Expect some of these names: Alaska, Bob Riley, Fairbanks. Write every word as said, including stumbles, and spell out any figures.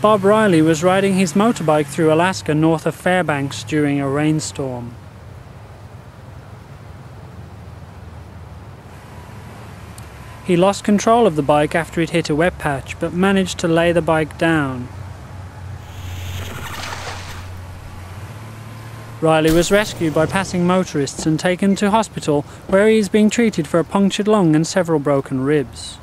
Bob Riley was riding his motorbike through Alaska north of Fairbanks during a rainstorm. He lost control of the bike after it hit a wet patch, but managed to lay the bike down. Riley was rescued by passing motorists and taken to hospital, where he is being treated for a punctured lung and several broken ribs.